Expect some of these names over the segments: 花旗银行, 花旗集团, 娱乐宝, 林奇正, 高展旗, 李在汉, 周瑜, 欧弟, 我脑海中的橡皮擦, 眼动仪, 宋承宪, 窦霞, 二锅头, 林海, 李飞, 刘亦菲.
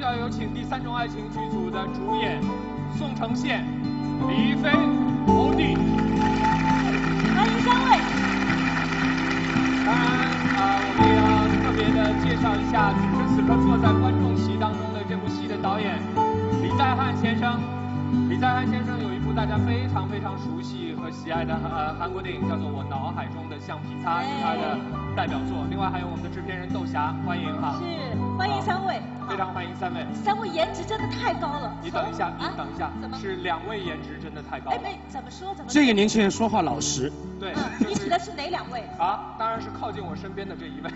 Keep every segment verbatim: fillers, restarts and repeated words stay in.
下有请第三种爱情剧组的主演宋承宪、李飞、欧弟。欢迎三位。当然啊，我们要特别的介绍一下此时此刻坐在观众席当中的这部戏的导演李在汉先生。李在汉先生有一部大家非常非常熟悉和喜爱的呃韩国电影，叫做《我脑海中的橡皮擦》，是他的代表作。另外还有我们的制片人窦霞，欢迎哈。是，欢迎三位。 非常欢迎三位，三位颜值真的太高了。你等一下，你等一下，是两位颜值真的太高了。哎，没怎么说怎么。这个年轻人说话老实。对，你指的是哪两位？啊，当然是靠近我身边的这一位。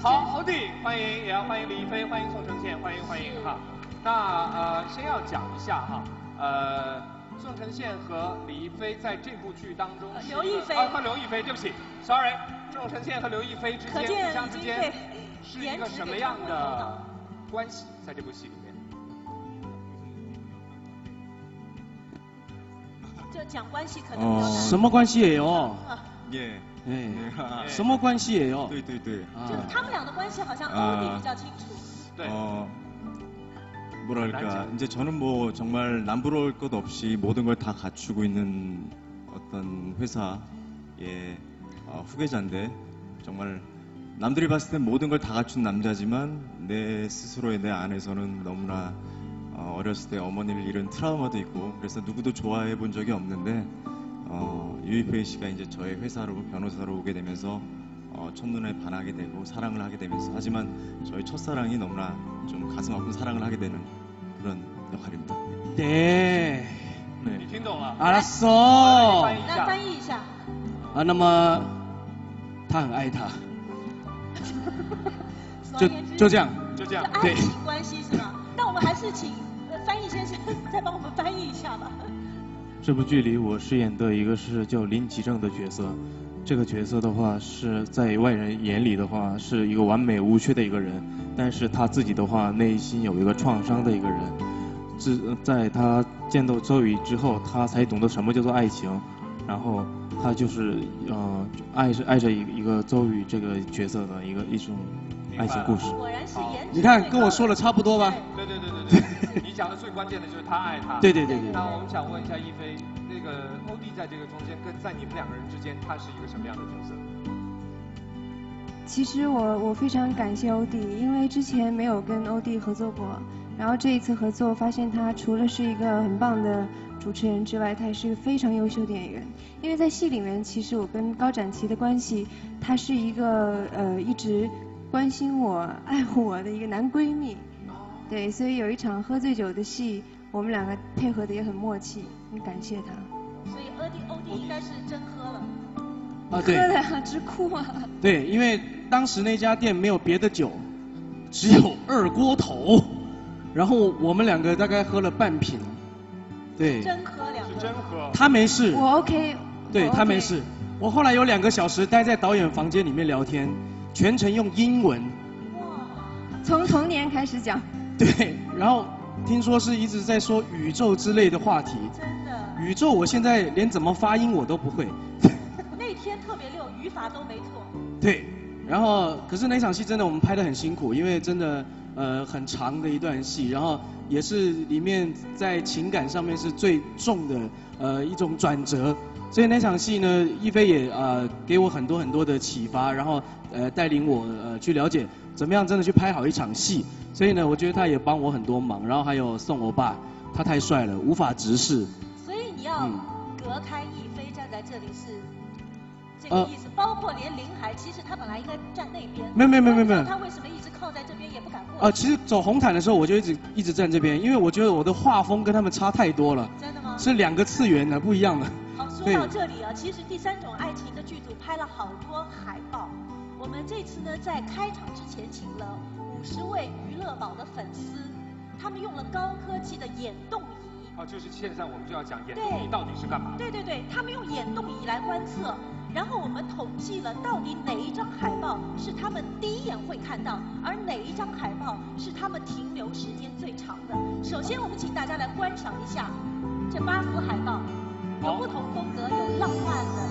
好，欧弟，欢迎，也要欢迎李飞，欢迎宋承宪，欢迎欢迎哈。那呃，先要讲一下哈，呃，宋承宪和李飞在这部剧当中，刘亦菲啊，和刘亦菲，对不起 ，sorry， 宋承宪和刘亦菲之间互相之间。 是一个什么样的关系？在这部戏里面，就讲关系可能比较难。什么关系也有，耶，哎，什么关系也有。对对对。就是他们俩的关系好像欧弟比较清楚。对。어뭐랄까이제저는뭐정말남부러울것없이모든걸다갖추고있는어떤회사의후계자인데정말 남들이 봤을 땐 모든 걸 다 갖춘 남자지만 내 스스로의 내 안에서는 너무나 어렸을 때 어머니를 잃은 트라우마도 있고 그래서 누구도 좋아해 본 적이 없는데 어, 유이페이 씨가 이제 저의 회사로 변호사로 오게 되면서 어, 첫눈에 반하게 되고 사랑을 하게 되면서 하지만 저의 첫사랑이 너무나 좀 가슴 아픈 사랑을 하게 되는 그런 역할입니다. 네. 네. 네. 알았어. 아, 나마 다 아이 다. 就就这样，就这样，对，爱情关系是吧？但我们还是请翻译先生再帮我们翻译一下吧。这部剧里我饰演的一个是叫林奇正的角色，这个角色的话是在外人眼里的话是一个完美无缺的一个人，但是他自己的话内心有一个创伤的一个人，自在他见到周瑜之后，他才懂得什么叫做爱情，然后。 他就是呃，爱着爱着一一个周瑜这个角色的一个一种爱情故事。果然是颜值。你看，跟我说了差不多吧？对对对对对。你讲的最关键的就是他爱他。对对对对。那我们想问一下一菲，那个欧弟在这个中间，跟在你们两个人之间，他是一个什么样的角色？其实我我非常感谢欧弟，因为之前没有跟欧弟合作过，然后这一次合作，发现他除了是一个很棒的。 主持人之外，他也是个非常优秀的演员。因为在戏里面，其实我跟高展旗的关系，她是一个呃一直关心我、爱护我的一个男闺蜜。对，所以有一场喝醉酒的戏，我们两个配合的也很默契，很感谢他。所以欧弟欧弟应该是真喝了。啊，对。喝了直哭啊。对，因为当时那家店没有别的酒，只有二锅头，然后我们两个大概喝了半瓶。 对，真喝两个，他没事，我 OK， 对他没事。我后来有两个小时待在导演房间里面聊天，全程用英文。哇，从童年开始讲。对，然后听说是一直在说宇宙之类的话题。真的。宇宙，我现在连怎么发音我都不会。那天特别溜，语法都没错。对，然后可是那场戏真的我们拍得很辛苦，因为真的。 呃，很长的一段戏，然后也是里面在情感上面是最重的呃一种转折，所以那场戏呢，一菲也呃给我很多很多的启发，然后呃带领我呃去了解怎么样真的去拍好一场戏，所以呢，我觉得他也帮我很多忙，然后还有宋欧巴，他太帅了，无法直视。所以你要隔开一菲站在这里是。 这个意思，包括连林海，其实他本来应该站那边。没有没有没有没有。他为什么一直靠在这边也不敢过？啊，其实走红毯的时候我就一直一直站这边，因为我觉得我的画风跟他们差太多了。真的吗？是两个次元的，不一样的。好，说到这里啊，其实第三种爱情的剧组拍了好多海报。我们这次呢，在开场之前请了五十位娱乐宝的粉丝，他们用了高科技的眼动仪。 哦，就是现在我们就要讲眼动仪到底是干嘛？对对对，他们用眼动仪来观测，然后我们统计了到底哪一张海报是他们第一眼会看到，而哪一张海报是他们停留时间最长的。首先，我们请大家来观赏一下这八幅海报，有不同风格，有浪漫的，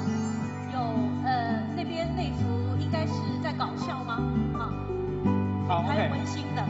有呃那边那幅应该是在搞笑吗？啊，好，还有温馨的。